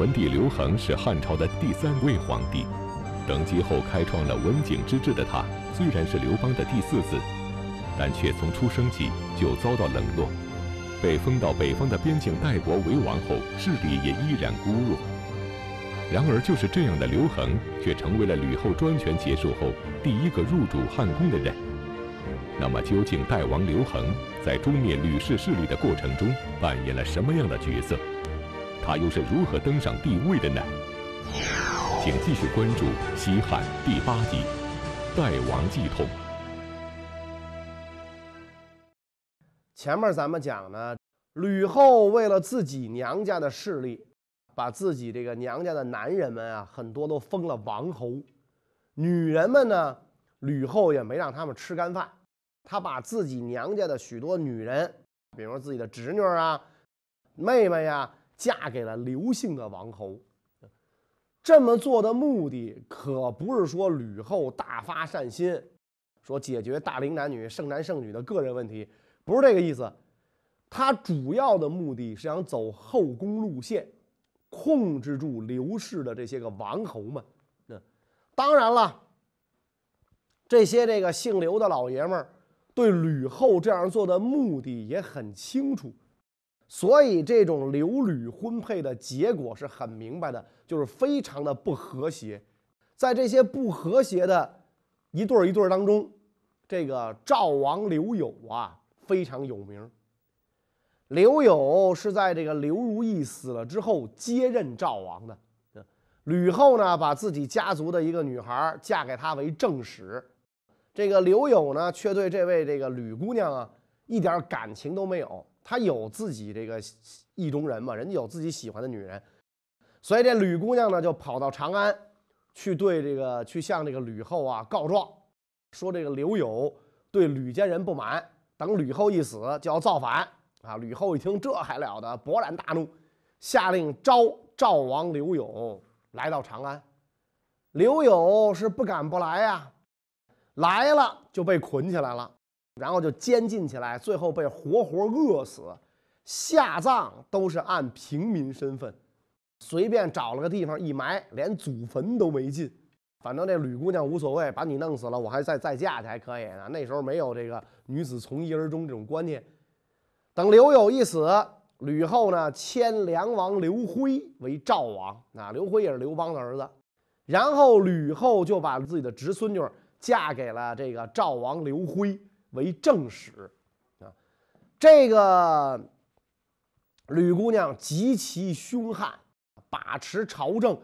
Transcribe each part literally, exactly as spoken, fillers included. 文帝刘恒是汉朝的第三位皇帝，登基后开创了文景之治的他，虽然是刘邦的第四子，但却从出生起就遭到冷落，被封到北方的边境代国为王后，势力也依然薄弱。然而，就是这样的刘恒，却成为了吕后专权结束后第一个入主汉宫的人。那么，究竟代王刘恒在诛灭吕氏势力的过程中扮演了什么样的角色？ 他又是如何登上帝位的呢？请继续关注《西汉》第八集《代王继统》。前面咱们讲呢，吕后为了自己娘家的势力，把自己这个娘家的男人们啊，很多都封了王侯；女人们呢，吕后也没让他们吃干饭，她把自己娘家的许多女人，比如自己的侄女啊、妹妹呀、啊。 嫁给了刘姓的王侯，这么做的目的可不是说吕后大发善心，说解决大龄男女剩男剩女的个人问题，不是这个意思。她主要的目的是想走后宫路线，控制住刘氏的这些个王侯们。那当然了，这些这个姓刘的老爷们儿对吕后这样做的目的也很清楚。 所以，这种刘吕婚配的结果是很明白的，就是非常的不和谐。在这些不和谐的一对一对当中，这个赵王刘友啊非常有名。刘友是在这个刘如意死了之后接任赵王的。吕后呢，把自己家族的一个女孩嫁给他为正室，这个刘友呢，却对这位这个吕姑娘啊一点感情都没有。 他有自己这个意中人嘛，人家有自己喜欢的女人，所以这吕姑娘呢就跑到长安去对这个去向这个吕后啊告状，说这个刘友对吕家人不满，等吕后一死就要造反啊！吕后一听这还了得，勃然大怒，下令召赵王刘友来到长安。刘友是不敢不来呀，来了就被捆起来了。 然后就监禁起来，最后被活活饿死，下葬都是按平民身份，随便找了个地方一埋，连祖坟都没进。反正这吕姑娘无所谓，把你弄死了，我还再再嫁去还可以呢。那时候没有这个女子从一而终这种观念。等刘友一死，吕后呢迁梁王刘辉为赵王，啊，刘辉也是刘邦的儿子。然后吕后就把自己的侄孙女嫁给了这个赵王刘辉。 为正室，啊，这个吕姑娘极其凶悍，把持朝政，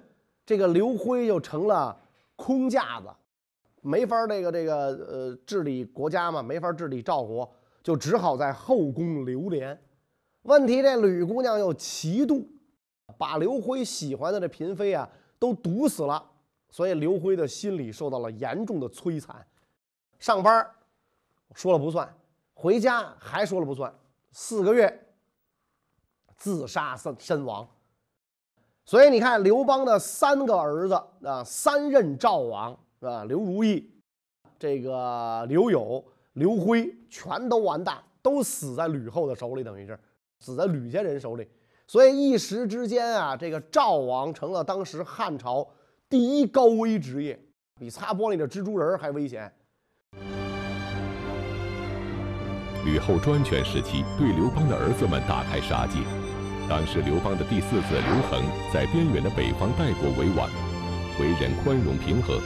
这个刘辉就成了空架子，没法这个这个呃治理国家嘛，没法治理赵国，就只好在后宫流连。问题这吕姑娘又嫉妒，把刘辉喜欢的这嫔妃啊都毒死了，所以刘辉的心理受到了严重的摧残，上班 说了不算，回家还说了不算，四个月自杀身身亡。所以你看，刘邦的三个儿子啊，三任赵王啊，刘如意、这个刘友、刘辉，全都完蛋，都死在吕后的手里，等于是死在吕家人手里。所以一时之间啊，这个赵王成了当时汉朝第一高危职业，比擦玻璃的蜘蛛人还危险。 吕后专权时期，对刘邦的儿子们大开杀戒。当时刘邦的第四子刘恒在边远的北方代国为王，为人宽容平和，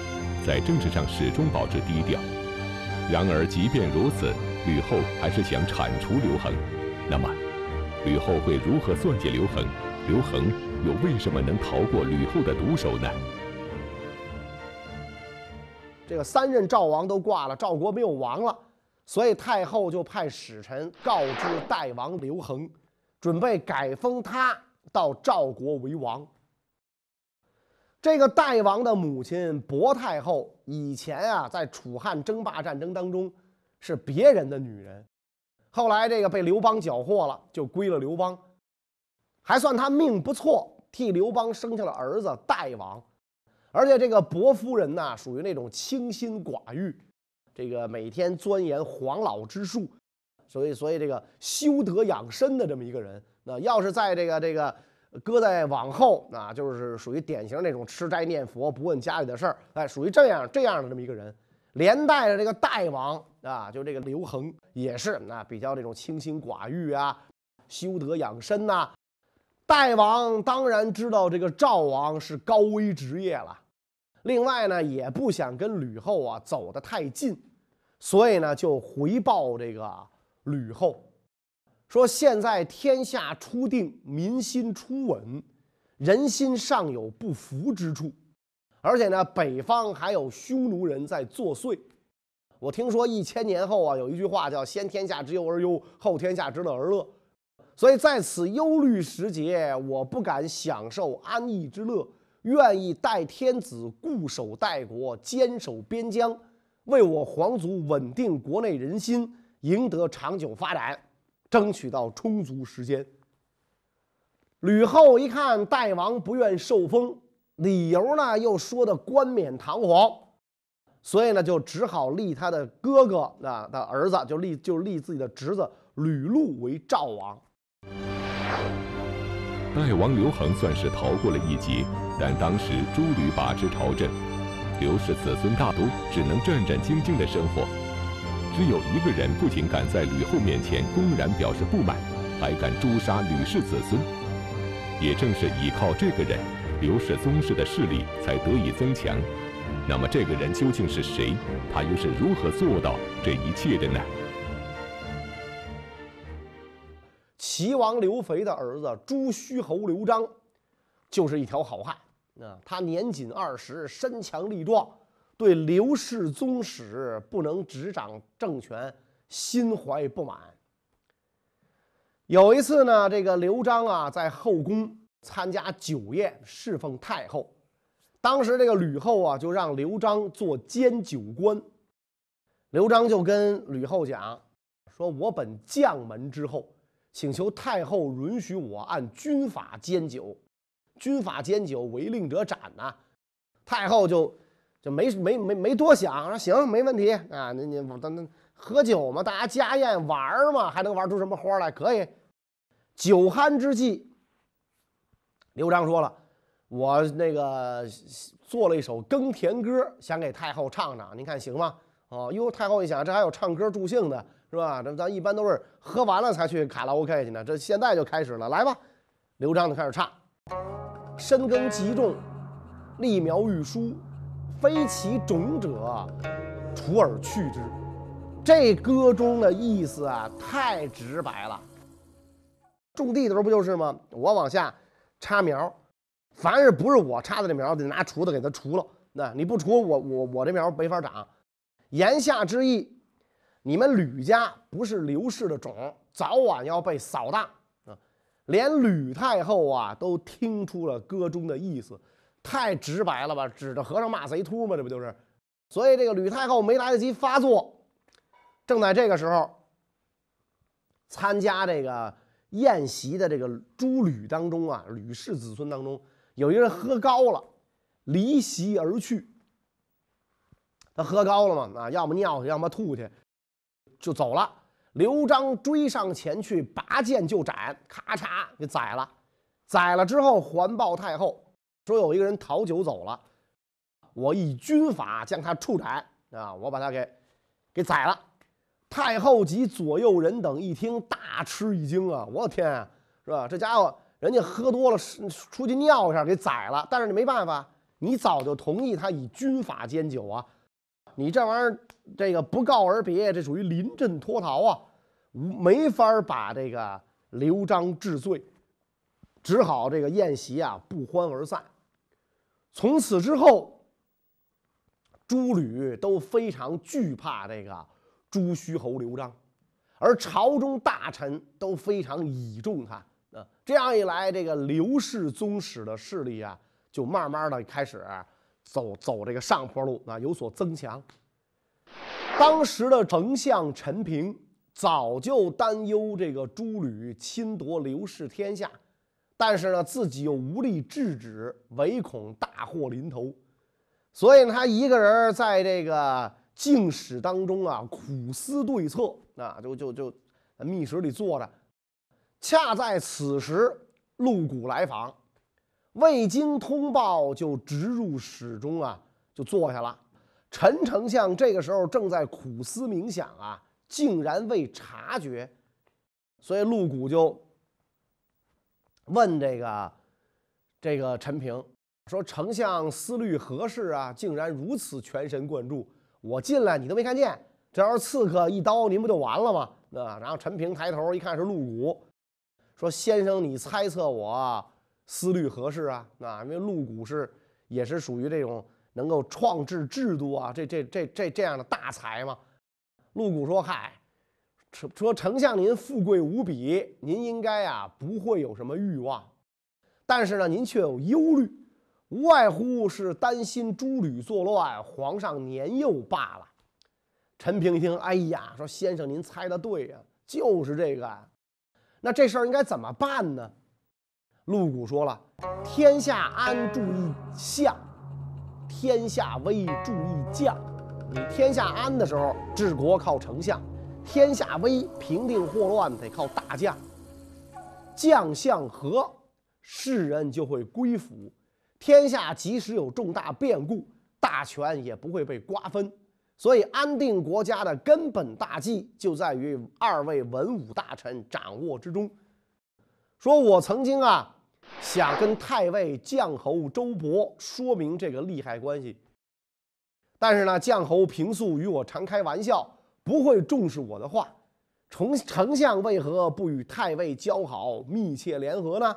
在政治上始终保持低调。然而，即便如此，吕后还是想铲除刘恒。那么，吕后会如何算计刘恒？刘恒又为什么能逃过吕后的毒手呢？这个三任赵王都挂了，赵国没有王了。 所以太后就派使臣告知代王刘恒，准备改封他到赵国为王。这个代王的母亲薄太后以前啊，在楚汉争霸战争当中是别人的女人，后来这个被刘邦缴获了，就归了刘邦。还算他命不错，替刘邦生下了儿子代王。而且这个薄夫人呢，属于那种清心寡欲。 这个每天钻研黄老之术，所以所以这个修德养身的这么一个人，那要是在这个这个搁在往后啊，就是属于典型那种吃斋念佛不问家里的事儿，哎，属于这样这样的这么一个人。连带着这个代王啊，就这个刘恒也是那、啊、比较这种清心寡欲啊，修德养身呐、啊。代王当然知道这个赵王是高危职业了，另外呢也不想跟吕后啊走得太近，所以呢就回报这个吕后。 说现在天下初定，民心初稳，人心尚有不服之处，而且呢，北方还有匈奴人在作祟。我听说一千年后啊，有一句话叫“先天下之忧而忧，后天下之乐而乐”。所以在此忧虑时节，我不敢享受安逸之乐，愿意代天子固守代国，坚守边疆，为我皇族稳定国内人心，赢得长久发展。 争取到充足时间。吕后一看代王不愿受封，理由呢又说的冠冕堂皇，所以呢就只好立他的哥哥啊的儿子，就立就立自己的侄子吕禄为赵王。代王刘恒算是逃过了一劫，但当时诸吕把持朝政，刘氏子孙大都只能战战兢兢的生活。 只有一个人不仅敢在吕后面前公然表示不满，还敢诛杀吕氏子孙。也正是依靠这个人，刘氏宗室的势力才得以增强。那么这个人究竟是谁？他又是如何做到这一切的呢？齐王刘肥的儿子朱虚侯刘章，就是一条好汉啊！他年仅二十，身强力壮。 对刘氏宗室不能执掌政权，心怀不满。有一次呢，这个刘章啊在后宫参加酒宴，侍奉太后。当时这个吕后啊就让刘章做监酒官。刘章就跟吕后讲说：“我本将门之后，请求太后允许我按军法监酒。军法监酒，违令者斩呐、啊。”太后就。 就没没没没多想，说行，没问题啊。那你我咱那喝酒嘛，大家家宴玩嘛，还能玩出什么花来？可以。酒酣之际，刘章说了，我那个做了一首耕田歌，想给太后唱唱，您看行吗？哦，哟，太后一想，这还有唱歌助兴的，是吧？这咱一般都是喝完了才去卡拉 OK 去呢，这现在就开始了，来吧。刘章就开始唱：深耕其种，立苗育蔬。 非其种者，除而去之。这歌中的意思啊，太直白了。种地的时候不就是吗？我往下插苗，凡是不是我插的这苗，得拿锄头给它锄了。那你不锄，我我我这苗没法长。言下之意，你们吕家不是刘氏的种，早晚要被扫荡啊！连吕太后啊，都听出了歌中的意思。 太直白了吧，指着和尚骂贼秃嘛，这不就是？所以这个吕太后没来得及发作，正在这个时候，参加这个宴席的这个诸吕当中啊，吕氏子孙当中有一个人喝高了，离席而去。他喝高了嘛，啊，要么尿去，要么吐去，就走了。刘章追上前去，拔剑就斩，咔嚓给宰了。宰了之后环抱太后。 说有一个人逃酒走了，我以军法将他处斩啊！我把他给给宰了。太后及左右人等一听，大吃一惊啊！我的天啊，是吧？这家伙人家喝多了，出去尿一下给宰了。但是你没办法，你早就同意他以军法监酒啊！你这玩意儿这个不告而别，这属于临阵脱逃啊，没法把这个刘章治罪，只好这个宴席啊不欢而散。 从此之后，诸吕都非常惧怕这个朱虚侯刘章，而朝中大臣都非常倚重他。啊，这样一来，这个刘氏宗室的势力啊，就慢慢的开始走走这个上坡路啊，有所增强。当时的丞相陈平早就担忧这个诸吕侵夺刘氏天下。 但是呢，自己又无力制止，唯恐大祸临头，所以他一个人在这个静室当中啊，苦思对策啊，就就就密室里坐着。恰在此时，陆贾来访，未经通报就直入室中啊，就坐下了。陈丞相这个时候正在苦思冥想啊，竟然未察觉，所以陆贾就问这个这个陈平说：“丞相思虑何事啊？竟然如此全神贯注，我进来你都没看见，这要是刺客一刀，您不就完了吗？”那然后陈平抬头一看是陆贾，说：“先生，你猜测我思虑何事啊？”那因为陆贾是也是属于这种能够创制制度啊，这这这这这样的大才嘛。陆贾说：“嗨，说丞相您富贵无比，您应该啊不会有什么欲望，但是呢您却有忧虑，无外乎是担心诸吕作乱，皇上年幼罢了。”陈平一听，哎呀，说先生您猜的对呀、啊，就是这个。那这事儿应该怎么办呢？陆贾说了，天下安注意相，天下危注意将。你天下安的时候，治国靠丞相；天下危，平定祸乱得靠大将。将相和，世人就会归服。天下即使有重大变故，大权也不会被瓜分，所以安定国家的根本大计就在于二位文武大臣掌握之中。说我曾经啊想跟太尉绛侯周勃说明这个利害关系，但是呢绛侯平素与我常开玩笑，不会重视我的话。丞相为何不与太尉交好，密切联合呢？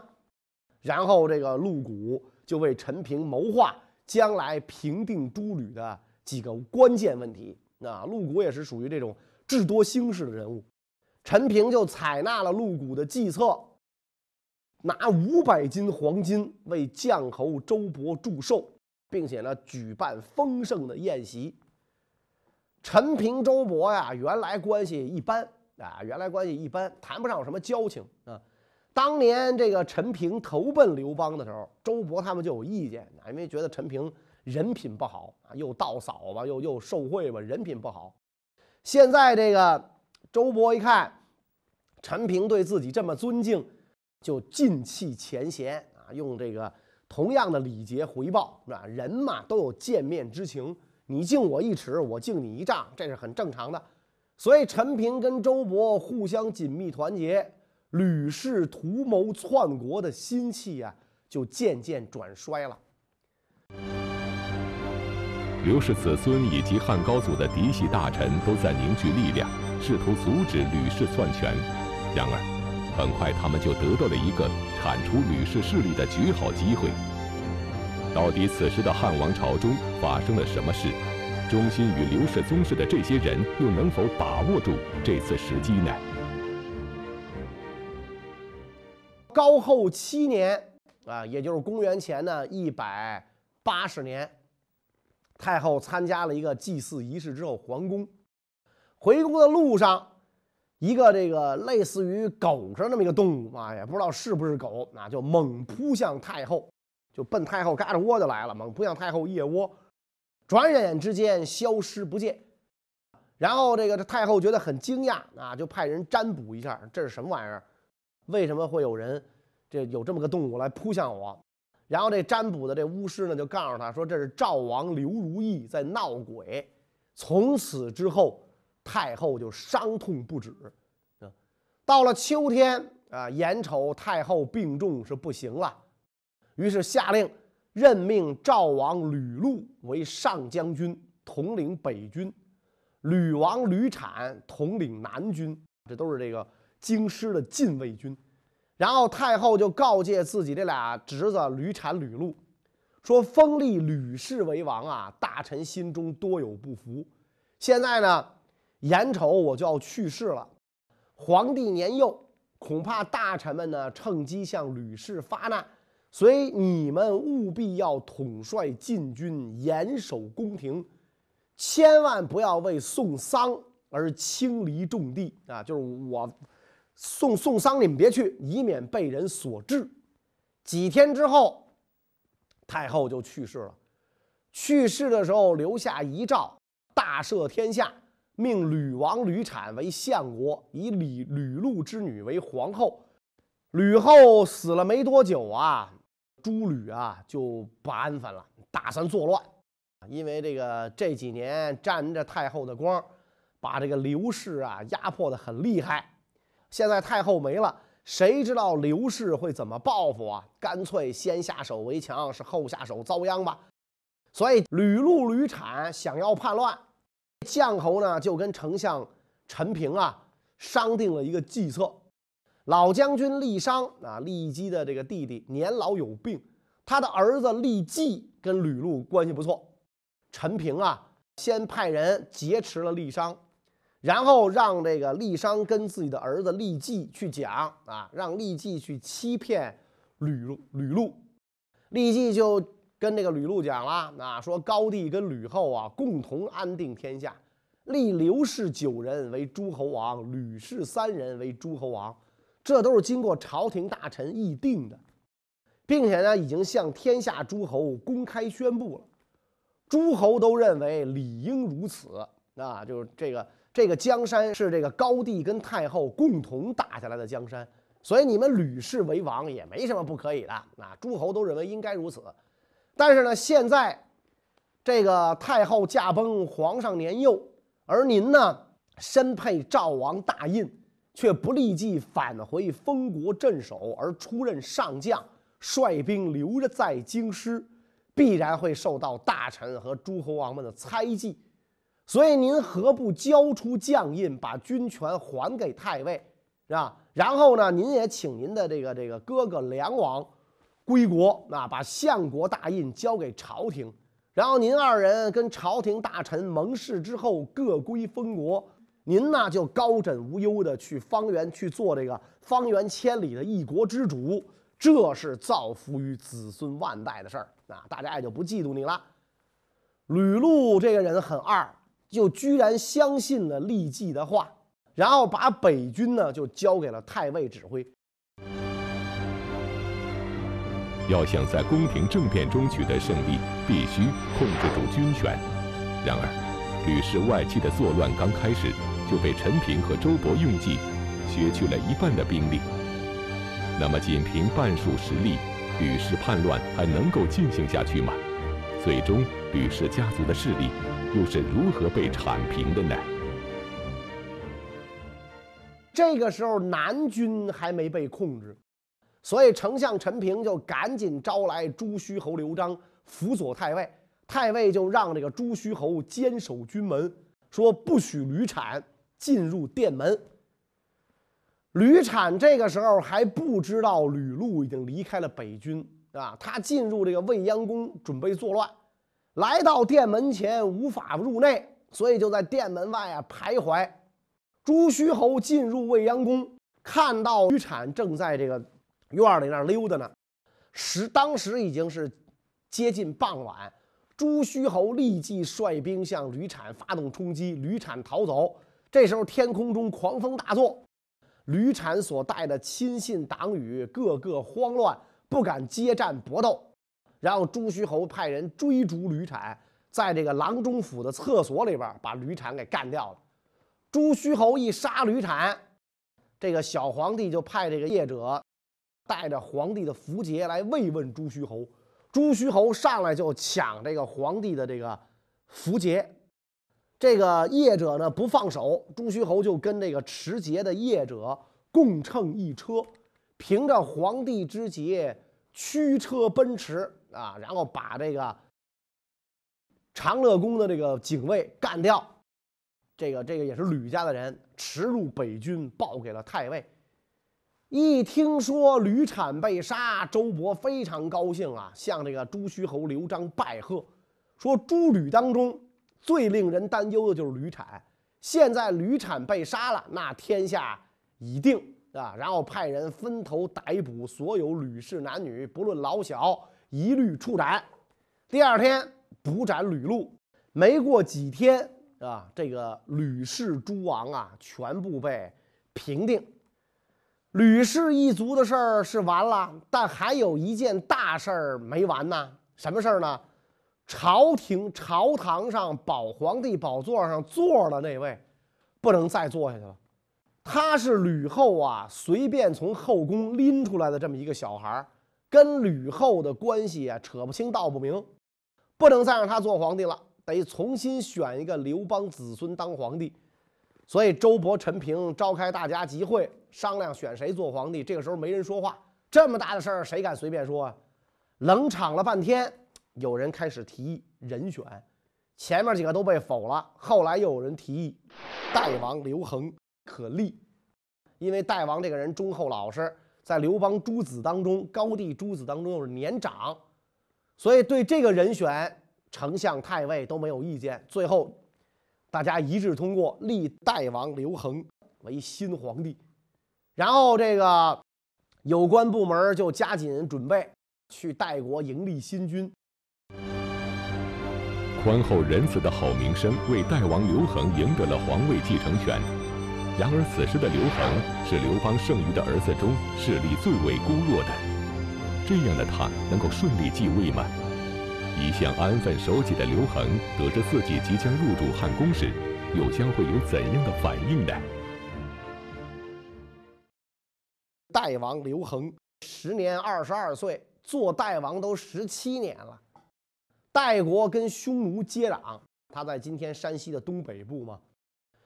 然后这个陆贾就为陈平谋划将来平定诸吕的几个关键问题。那陆贾也是属于这种智多星式的人物，陈平就采纳了陆贾的计策，拿五百斤黄金为绛侯周勃祝寿，并且呢举办丰盛的宴席。陈平周勃呀，原来关系一般啊，原来关系一般，谈不上有什么交情啊。当年这个陈平投奔刘邦的时候，周勃他们就有意见，因为觉得陈平人品不好啊，又盗扫吧，又又受贿吧，人品不好。现在这个周勃一看陈平对自己这么尊敬，就尽弃前嫌啊，用这个同样的礼节回报。那人嘛都有见面之情，你敬我一尺，我敬你一丈，这是很正常的。所以陈平跟周勃互相紧密团结，吕氏图谋篡国的心气啊，就渐渐转衰了。刘氏子孙以及汉高祖的嫡系大臣都在凝聚力量，试图阻止吕氏篡权。然而，很快他们就得到了一个铲除吕氏势力的绝好机会。到底此时的汉王朝中发生了什么事？忠心于刘氏宗室的这些人又能否把握住这次时机呢？高后七年啊，也就是公元前呢一百八十年，太后参加了一个祭祀仪式之后还宫，回宫的路上，一个这个类似于狗似的那么一个动物啊，也不知道是不是狗，那、啊、就猛扑向太后，就奔太后嘎吱窝就来了，猛扑向太后腋窝，转眼之间消失不见。然后这个这太后觉得很惊讶啊，就派人占卜一下，这是什么玩意儿？为什么会有人这有这么个动物来扑向我？然后这占卜的这巫师呢，就告诉他说，这是赵王刘如意在闹鬼。从此之后，太后就伤痛不止。嗯、到了秋天啊，眼瞅太后病重是不行了，于是下令任命赵王吕禄为上将军，统领北军；吕王吕产统领南军，这都是这个京师的禁卫军。然后太后就告诫自己这俩侄子吕产、吕禄，说封立吕氏为王啊，大臣心中多有不服。现在呢，眼瞅我就要去世了，皇帝年幼，恐怕大臣们呢趁机向吕氏发难，所以你们务必要统帅禁军，严守宫廷，千万不要为送丧而轻离重地啊！就是我。送送丧你们别去，以免被人所致。几天之后，太后就去世了。去世的时候留下遗诏，大赦天下，命吕王吕产为相国，以吕吕禄之女为皇后，吕后死了没多久啊，诸吕啊就不安分了，打算作乱。因为这个这几年沾着太后的光，把这个刘氏啊压迫得很厉害。现在太后没了，谁知道刘氏会怎么报复啊？干脆先下手为强，是后下手遭殃吧。所以吕禄、吕产想要叛乱，绛侯呢就跟丞相陈平啊商定了一个计策。 老将军郦商啊，郦姬的这个弟弟年老有病，他的儿子郦济跟吕禄关系不错。陈平啊，先派人劫持了郦商，然后让这个郦商跟自己的儿子郦济去讲啊，让郦济去欺骗吕禄。吕禄，郦济就跟这个吕禄讲了，啊，说高帝跟吕后啊共同安定天下，立刘氏九人为诸侯王，吕氏三人为诸侯王。 这都是经过朝廷大臣议定的，并且呢，已经向天下诸侯公开宣布了。诸侯都认为理应如此啊，就是这个这个江山是这个高帝跟太后共同打下来的江山，所以你们吕氏为王也没什么不可以的啊。诸侯都认为应该如此，但是呢，现在这个太后驾崩，皇上年幼，而您呢身配赵王大印。 却不立即返回封国镇守，而出任上将，率兵留着在京师，必然会受到大臣和诸侯王们的猜忌。所以您何不交出将印，把军权还给太尉，是吧？然后呢，您也请您的这个这个哥哥梁王归国，啊，把相国大印交给朝廷，然后您二人跟朝廷大臣盟誓之后，各归封国。 您呢就高枕无忧的去方圆去做这个方圆千里的一国之主，这是造福于子孙万代的事儿啊！大家也就不嫉妒你了。吕禄这个人很二，就居然相信了郦济的话，然后把北军呢就交给了太尉指挥。要想在宫廷政变中取得胜利，必须控制住军权。然而。 吕氏外戚的作乱刚开始，就被陈平和周勃用计，削去了一半的兵力。那么，仅凭半数实力，吕氏叛乱还能够进行下去吗？最终，吕氏家族的势力又是如何被铲平的呢？这个时候，南军还没被控制，所以丞相陈平就赶紧招来朱虚侯刘璋辅佐太尉。 太尉就让这个朱虚侯坚守军门，说不许吕产进入殿门。吕产这个时候还不知道吕禄已经离开了北军啊，他进入这个未央宫准备作乱，来到殿门前无法入内，所以就在殿门外啊徘徊。朱虚侯进入未央宫，看到吕产正在这个院里那溜达呢，时当时已经是接近傍晚。 朱虚侯立即率兵向吕产发动冲击，吕产逃走。这时候天空中狂风大作，吕产所带的亲信党羽个个慌乱，不敢接战搏斗。然后朱虚侯派人追逐吕产，在这个郎中府的厕所里边把吕产给干掉了。朱虚侯一杀吕产，这个小皇帝就派这个谒者带着皇帝的符节来慰问朱虚侯。 朱虚侯上来就抢这个皇帝的这个符节，这个谒者呢不放手，朱虚侯就跟这个持节的谒者共乘一车，凭着皇帝之节驱车奔驰啊，然后把这个长乐宫的这个警卫干掉，这个这个也是吕家的人，驰入北军，报给了太尉。 一听说吕产被杀，周勃非常高兴啊，向这个朱虚侯刘璋拜贺，说诸吕当中最令人担忧的就是吕产，现在吕产被杀了，那天下已定啊！然后派人分头逮捕所有吕氏男女，不论老小，一律处斩。第二天补斩吕禄，没过几天啊，这个吕氏诸王啊，全部被平定。 吕氏一族的事儿是完了，但还有一件大事儿没完呢。什么事儿呢？朝廷朝堂上宝皇帝宝座上坐了那位，不能再坐下去了。他是吕后啊随便从后宫拎出来的这么一个小孩，跟吕后的关系啊扯不清道不明，不能再让他做皇帝了，得重新选一个刘邦子孙当皇帝。所以周勃、陈平召开大家集会，商量选谁做皇帝。这个时候没人说话，这么大的事儿谁敢随便说啊？冷场了半天，有人开始提议人选，前面几个都被否了，后来又有人提议代王刘恒可立，因为代王这个人忠厚老实，在刘邦诸子当中，高帝诸子当中又是年长，所以对这个人选，丞相、太尉都没有意见。最后，大家一致通过立代王刘恒为新皇帝。然后这个有关部门就加紧准备去代国迎立新君。宽厚仁慈的好名声为代王刘恒赢得了皇位继承权。然而，此时的刘恒是刘邦剩余的儿子中势力最为孤弱的，这样的他能够顺利继位吗？一向安分守己的刘恒得知自己即将入主汉宫时，又将会有怎样的反应呢？代王刘恒时年二十二岁，做代王都十七年了。代国跟匈奴接壤，他在今天山西的东北部嘛。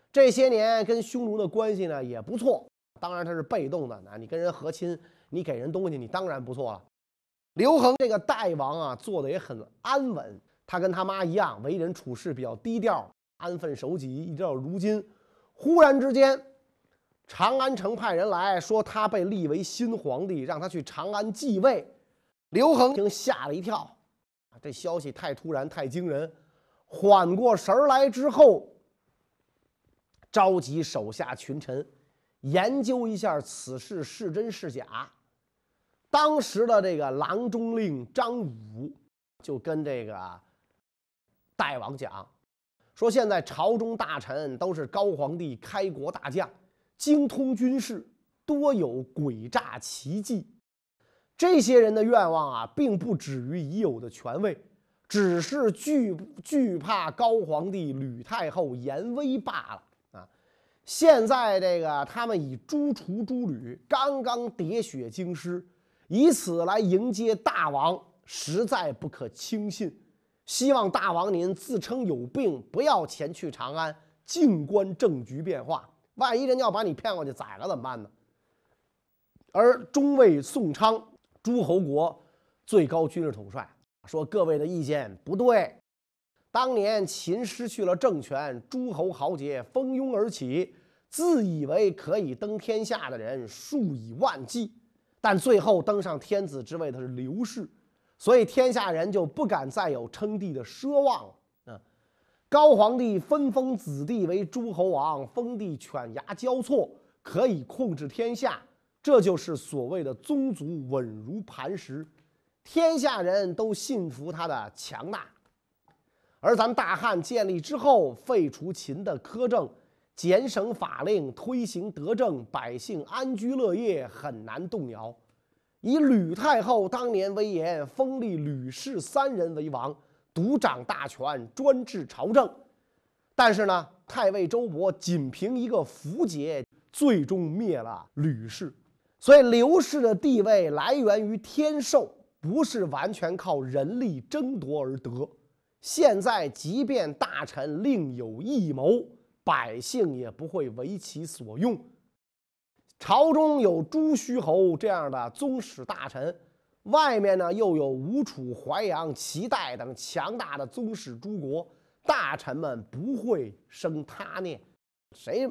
这些年跟匈奴的关系呢也不错，当然他是被动的，你跟人和亲，你给人东西，你当然不错了。刘恒这个代王啊做的也很安稳，他跟他妈一样，为人处事比较低调，安分守己，一直到如今。忽然之间，长安城派人来说他被立为新皇帝，让他去长安继位。刘恒竟吓了一跳，这消息太突然太惊人，缓过神来之后，召集手下群臣，研究一下此事是真是假。当时的这个郎中令张武就跟这个代王讲说，现在朝中大臣都是高皇帝开国大将，精通军事，多有诡诈奇计。这些人的愿望啊，并不止于已有的权位，只是惧惧怕高皇帝吕太后严威罢了。现在这个他们以诛除诸吕，刚刚喋血京师，以此来迎接大王，实在不可轻信。希望大王您自称有病，不要前去长安，静观政局变化。万一人要把你骗过去宰了怎么办呢？而中尉宋昌，诸侯国最高军事统帅，说各位的意见不对。当年秦失去了政权，诸侯豪杰蜂拥而起，自以为可以登天下的人数以万计，但最后登上天子之位的是刘氏，所以天下人就不敢再有称帝的奢望了。啊，高皇帝分封子弟为诸侯王，封地犬牙交错，可以控制天下，这就是所谓的宗族稳如磐石，天下人都信服他的强大。而咱们大汉建立之后，废除秦的苛政，减省法令，推行德政，百姓安居乐业，很难动摇。以吕太后当年威严，封立吕氏三人为王，独掌大权，专制朝政。但是呢，太尉周勃仅凭一个符节，最终灭了吕氏。所以刘氏的地位来源于天授，不是完全靠人力争夺而得。现在即便大臣另有异谋，百姓也不会为其所用。朝中有朱虚侯这样的宗室大臣，外面呢又有吴楚、淮阳、齐代等强大的宗室诸国，大臣们不会生他念，谁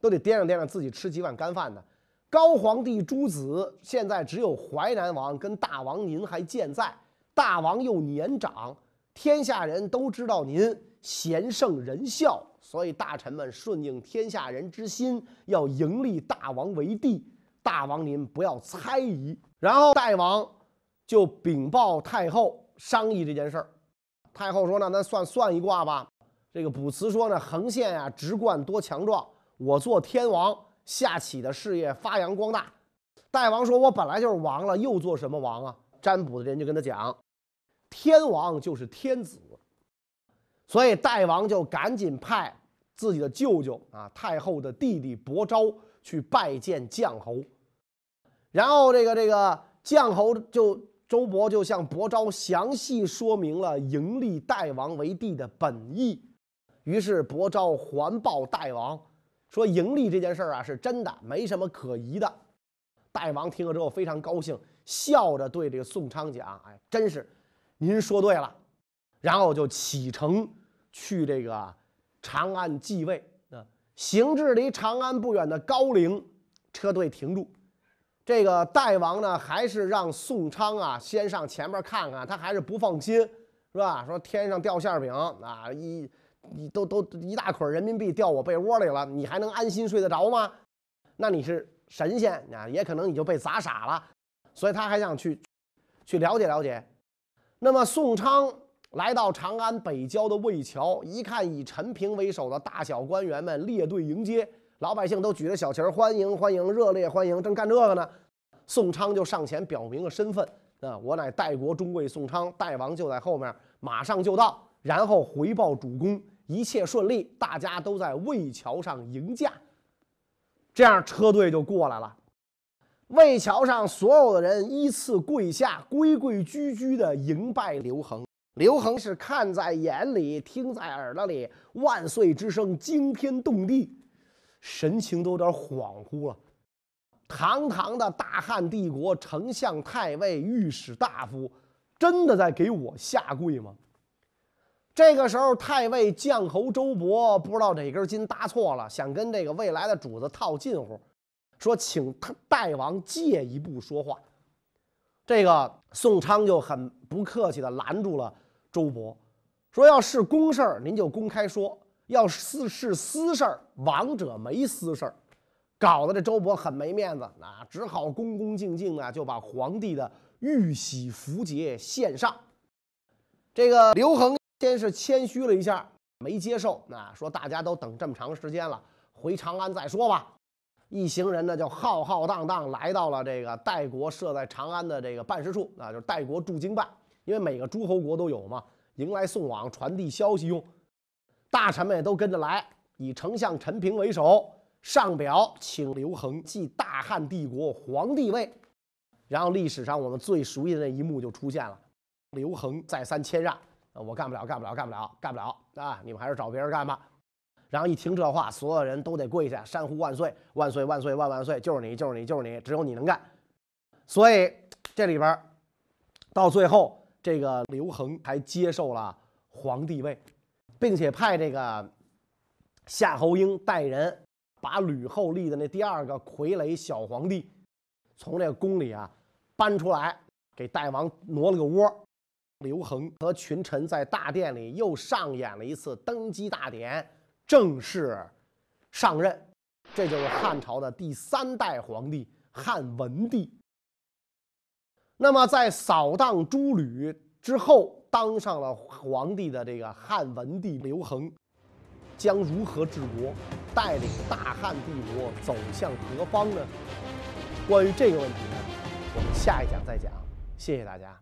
都得掂量掂量自己吃几碗干饭的。高皇帝诸子现在只有淮南王跟大王您还健在，大王又年长。天下人都知道您贤圣仁孝，所以大臣们顺应天下人之心，要迎立大王为帝。大王您不要猜疑。然后代王就禀报太后商议这件事儿。太后说呢，那咱算算一卦吧。这个卜辞说呢，横线啊直贯多强壮，我做天王，下启的事业发扬光大。代王说，我本来就是王了，又做什么王啊？占卜的人就跟他讲，天王就是天子，所以代王就赶紧派自己的舅舅啊，太后的弟弟伯昭去拜见绛侯。然后这个这个绛侯就周勃就向伯昭详细说明了迎立代王为帝的本意。于是伯昭环抱代王，说迎立这件事儿啊是真的，没什么可疑的。代王听了之后非常高兴，笑着对这个宋昌讲：“哎，真是，您说对了。”然后就启程去这个长安继位。啊，行至离长安不远的高陵，车队停住。这个代王呢，还是让宋昌啊先上前面看看，他还是不放心，是吧？说天上掉馅饼啊，一一都都一大捆人民币掉我被窝里了，你还能安心睡得着吗？那你是神仙啊，也可能你就被砸傻了。所以他还想去去了解了解。那么宋昌来到长安北郊的渭桥，一看以陈平为首的大小官员们列队迎接。老百姓都举着小旗儿欢迎欢迎，热烈欢迎，正干这个呢，宋昌就上前表明了身份啊，我乃代国中尉宋昌，代王就在后面，马上就到，然后回报主公，一切顺利，大家都在渭桥上迎驾，这样车队就过来了。渭桥上所有的人依次跪下，规规矩矩的迎拜刘恒。刘恒是看在眼里，听在耳朵里，万岁之声惊天动地。神情都有点恍惚了。堂堂的大汉帝国丞相、太尉、御史大夫，真的在给我下跪吗？这个时候，太尉绛侯周勃不知道哪根筋搭错了，想跟这个未来的主子套近乎，说请代王借一步说话。这个宋昌就很不客气地拦住了周勃，说要是公事儿，您就公开说。要是是私事儿，王者没私事儿，搞得这周勃很没面子啊，只好恭恭敬敬啊就把皇帝的玉玺符节献上。这个刘恒先是谦虚了一下，没接受，啊，说大家都等这么长时间了，回长安再说吧。一行人呢就浩浩荡荡来到了这个代国设在长安的这个办事处啊，就是代国驻京办，因为每个诸侯国都有嘛，迎来送往、传递消息用。大臣们也都跟着来，以丞相陈平为首，上表请刘恒继大汉帝国皇帝位。然后历史上我们最熟悉的那一幕就出现了，刘恒再三谦让，我干不了，干不了，干不了，干不了啊！你们还是找别人干吧。然后一听这话，所有人都得跪下，山呼万岁，万岁，万岁，万万岁！就是你，就是你，就是你，只有你能干。所以这里边到最后，这个刘恒还接受了皇帝位。并且派这个夏侯婴带人把吕后立的那第二个傀儡小皇帝从这个宫里啊搬出来，给代王挪了个窝。刘恒和群臣在大殿里又上演了一次登基大典，正式上任。这就是汉朝的第三代皇帝汉文帝。那么在扫荡诸吕之后，当上了皇帝的这个汉文帝刘恒，将如何治国，带领大汉帝国走向何方呢？关于这个问题呢，我们下一讲再讲。谢谢大家。